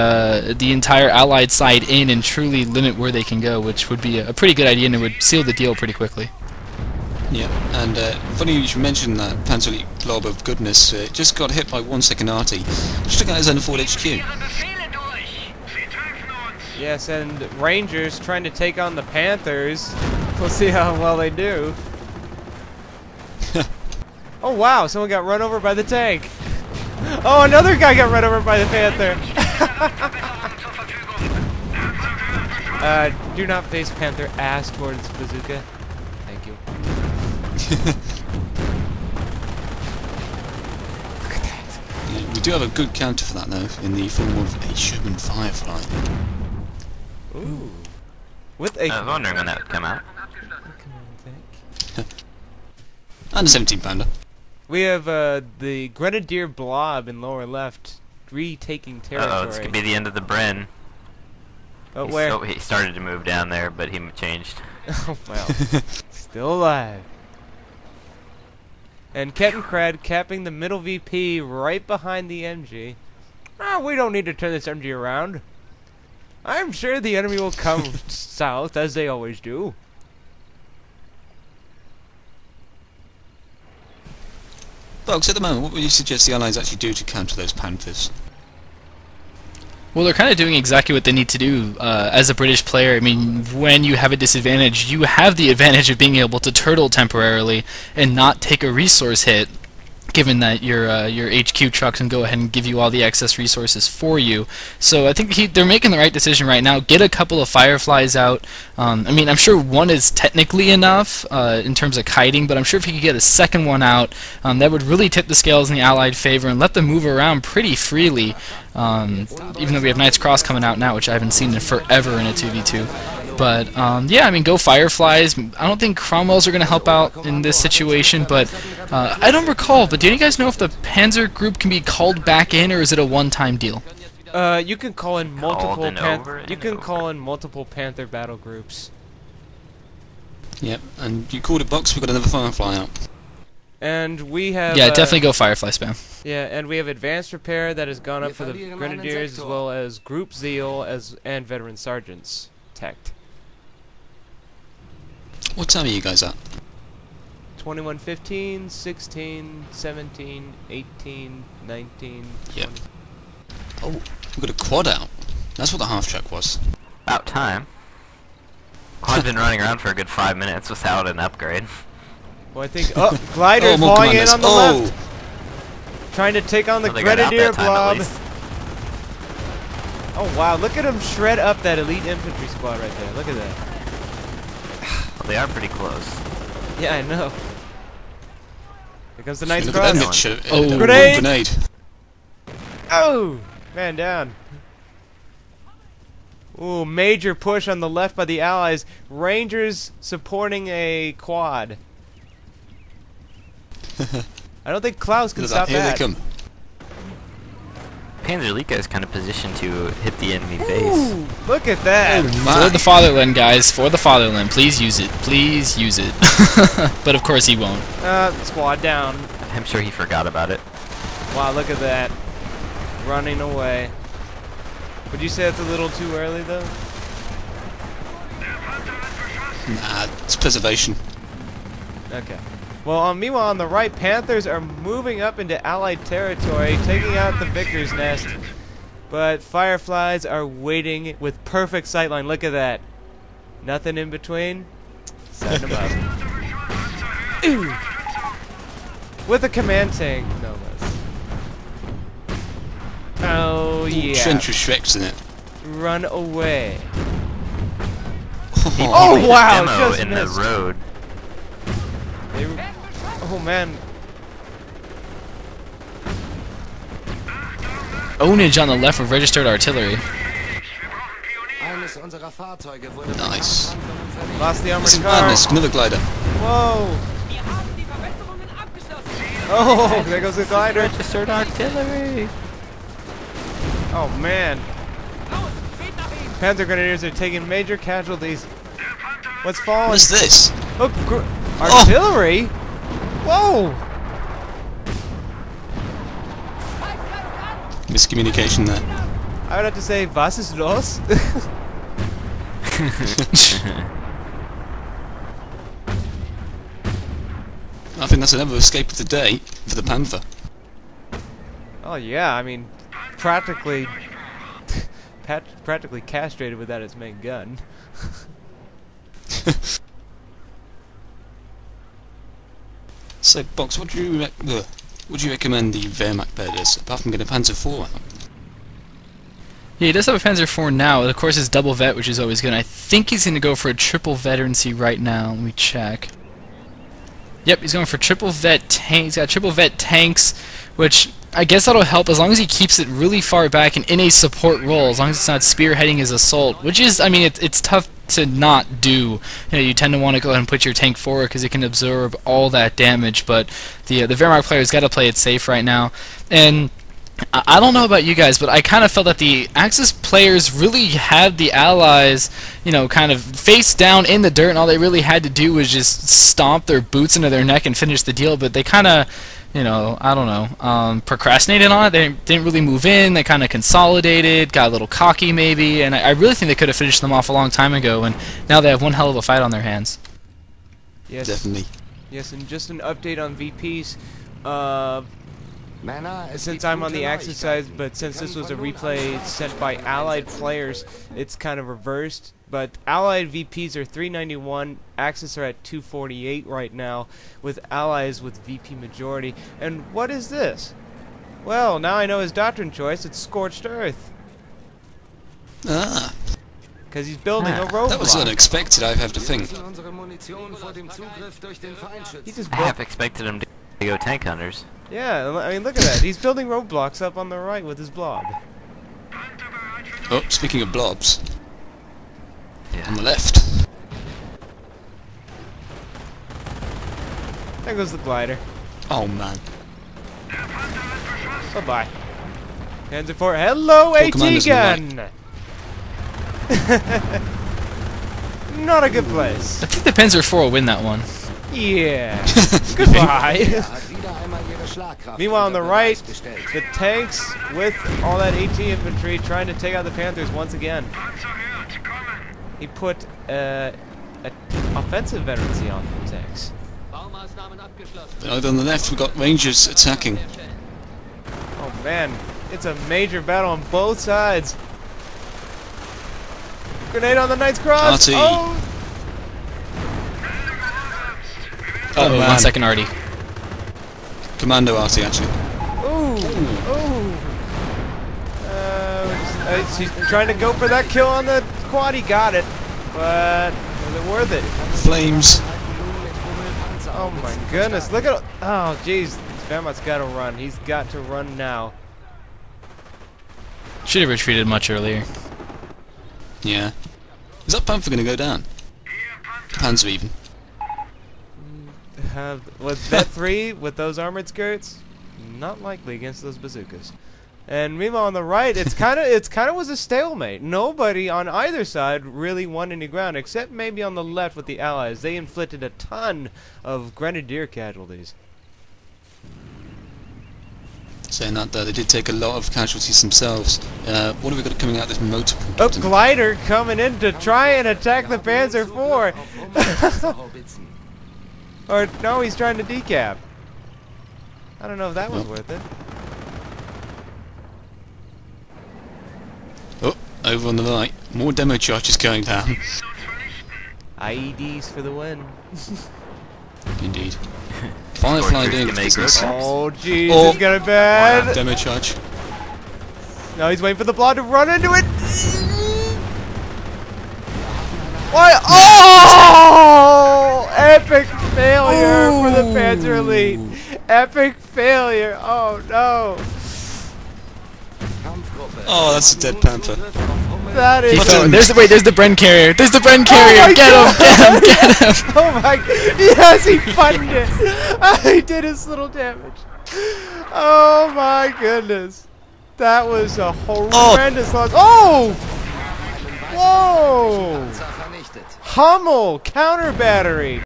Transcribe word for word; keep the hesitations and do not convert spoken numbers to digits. uh, the entire Allied side in and truly limit where they can go, which would be a pretty good idea, and it would seal the deal pretty quickly. Yeah, and uh, funny you should mention that Panzerlika blob of goodness uh, just got hit by one second Arty, which took out his N four H Q. Yes, and Rangers trying to take on the Panthers. We'll see how well they do. Oh wow, someone got run over by the tank. Oh, another guy got run over by the Panther. uh, do not face Panther ass towards bazooka. Thank you. Look at that. Yeah, we do have a good counter for that though, in the form of a Sherman Firefly. Ooh. With a I was wondering when that would come out. And a seventeen pounder. We have uh, the Grenadier blob in lower left retaking territory. Uh oh, this could be the end of the Bren. Oh, he where? So, he started to move down there, but he changed. Oh, well. Still alive. And Kettenkrad capping the middle V P right behind the M G. Ah, we don't need to turn this M G around. I'm sure the enemy will come south, as they always do. Folks, at the moment, what would you suggest the Allies actually do to counter those Panthers? Well, they're kind of doing exactly what they need to do. Uh, as a British player, I mean, when you have a disadvantage, you have the advantage of being able to turtle temporarily and not take a resource hit, given that your uh, your H Q trucks can go ahead and give you all the excess resources for you. So I think he, they're making the right decision right now. Get a couple of Fireflies out. Um, I mean, I'm sure one is technically enough uh, in terms of kiting, but I'm sure if you could get a second one out, um, that would really tip the scales in the Allied favor and let them move around pretty freely, um, even though we have Knight's Cross coming out now, which I haven't seen in forever in a two v two. But, um, yeah, I mean, go Fireflies. I don't think Cromwells are going to help out in this situation, but uh, I don't recall, but do you guys know if the Panzer group can be called back in, or is it a one-time deal? Uh, you can call in multiple Panther, you can call in multiple Panther battle groups. Yep, and you called a box, we got another Firefly out. And we have... Yeah, uh, definitely go Firefly spam. Yeah, and we have Advanced Repair that has gone up for the Grenadiers, as well as Group Zeal as and Veteran Sergeants. Tact. What time are you guys at? twenty-one fifteen, sixteen, seventeen, eighteen, nineteen, yep. twenty. Oh, we got a quad out. That's what the half track was. About time. Quad's been running around for a good five minutes without an upgrade. Well, I think... Oh, glider oh, falling in on the oh. left. Trying to take on the well, Grenadier blob. Oh, wow. Look at him shred up that elite infantry squad right there. Look at that. They are pretty close. Yeah, I know. Here comes the Knight's Cross. Oh, grenade! grenade! Oh! Man down. Ooh, major push on the left by the Allies. Rangers supporting a quad. I don't think Klaus can stop that. Here they come. Panzerlika is kind of positioned to hit the enemy base. Ooh, look at that! Oh, for the fatherland, guys. For the fatherland. Please use it. Please use it. But of course he won't. Uh, squad down. I'm sure he forgot about it. Wow, look at that. Running away. Would you say that's a little too early, though? Nah, it's preservation. Okay. Well, um, meanwhile, on the right, Panthers are moving up into Allied territory, taking out the Vickers Nest. But Fireflies are waiting with perfect sightline. Look at that. Nothing in between. Set them up. Ooh. With a command tank, no less. Oh, yeah. Trench Shrek's in it. Run away. Oh, oh wow. Demo just in missed. the road. They Oh man. Ownage on the left of registered artillery. Nice. Lost the armored car. Madness. Another glider. Whoa. Oh, there goes the glider. Registered artillery. Oh man. Panzer Grenadiers are taking major casualties. What's falling? What's this? Look, gr artillery. Oh. Whoa! Miscommunication there. I would have to say, was ist los? I think that's another escape of the day for the Panther. Oh yeah, I mean, practically, pat practically castrated without its main gun. So, Box, what do you re uh, what do you recommend the Wehrmacht bird is, apart from getting a Panzer four out? Yeah, he does have a Panzer four now. Of course, it's double vet, which is always good. I think he's going to go for a triple veterancy right now. Let me check. Yep, he's going for triple vet tanks. He's got triple vet tanks, which I guess that'll help as long as he keeps it really far back and in a support role, as long as it's not spearheading his assault, which is, I mean, it, it's tough to not do. You know, you tend to want to go ahead and put your tank forward because it can absorb all that damage, but the, uh, the Wehrmacht player's got to play it safe right now. And I don't know about you guys, but I kind of felt that the Axis players really had the allies, you know, kind of face down in the dirt, and all they really had to do was just stomp their boots into their neck and finish the deal, but they kind of, you know, I don't know, um, procrastinated on it. They didn't really move in. They kind of consolidated, got a little cocky maybe, and I, I really think they could have finished them off a long time ago, and now they have one hell of a fight on their hands. Yes. Definitely. Yes, and just an update on V Ps. Uh... Since I'm on the Axis side, but since this was a replay sent by Allied players, it's kind of reversed. But Allied V Ps are three ninety-one, Axis are at two forty-eight right now, with Allies with V P majority. And what is this? Well, now I know his doctrine choice, it's Scorched Earth. Ah. Because he's building ah. a robot. That was unexpected, I have to think. He just I have expected him to go tank hunters. Yeah, I mean, look at that. He's building roadblocks up on the right with his blob. Oh, speaking of blobs. Yeah. On the left. There goes the glider. Oh, man. Bye-bye. Panzer four. Hello, A T gun! Not a good place. I think the Panzer four will win that one. Yeah. Goodbye. Meanwhile, on the right, the tanks with all that AT infantry trying to take out the Panthers once again. He put uh, an offensive veterancy on the tanks. Over on the left, we've got Rangers attacking. Oh man, it's a major battle on both sides. Grenade on the Knight's Cross! Arty. Oh! Uh oh, man. One second, Arty. Commando Arty, actually. Ooh! Ooh! Uh, she's trying to go for that kill on the quad. He got it, but was it worth it? Flames. Oh my goodness! Look at oh, jeez! Wehrmacht's got to run. He's got to run now. Should have retreated much earlier. Yeah. Is that Panther going to go down? Panzer even. Uh, with that three, with those armored skirts, not likely against those bazookas. And meanwhile on the right, it's kind of it's kind of was a stalemate. Nobody on either side really won any ground, except maybe on the left with the Allies. They inflicted a ton of Grenadier casualties. Saying that though, they did take a lot of casualties themselves. Uh, what have we got coming out of this motor? Oh, glider coming in to try and attack the Panzer four. Or, no, he's trying to decap. I don't know if that was oh. worth it. Oh, over on the right. More demo charges going down. I E Ds for the win. Indeed. Firefly doing business. Oh, jeez, oh. he's got a bad. Wow. Demo charge. Now he's waiting for the blob to run into it. Why? Oh! Epic failure Ooh. for the Panzer Elite. Epic failure. Oh no. Oh, that's a dead Panther. That is. There's, there's the wait. There's the Bren carrier. There's the Bren carrier. Oh get God. him! Get him! Get him! Oh my! Yes, he funded it. Oh, he did his little damage. Oh my goodness. That was a horrendous oh. loss. Oh! Whoa! Hummel counter battery.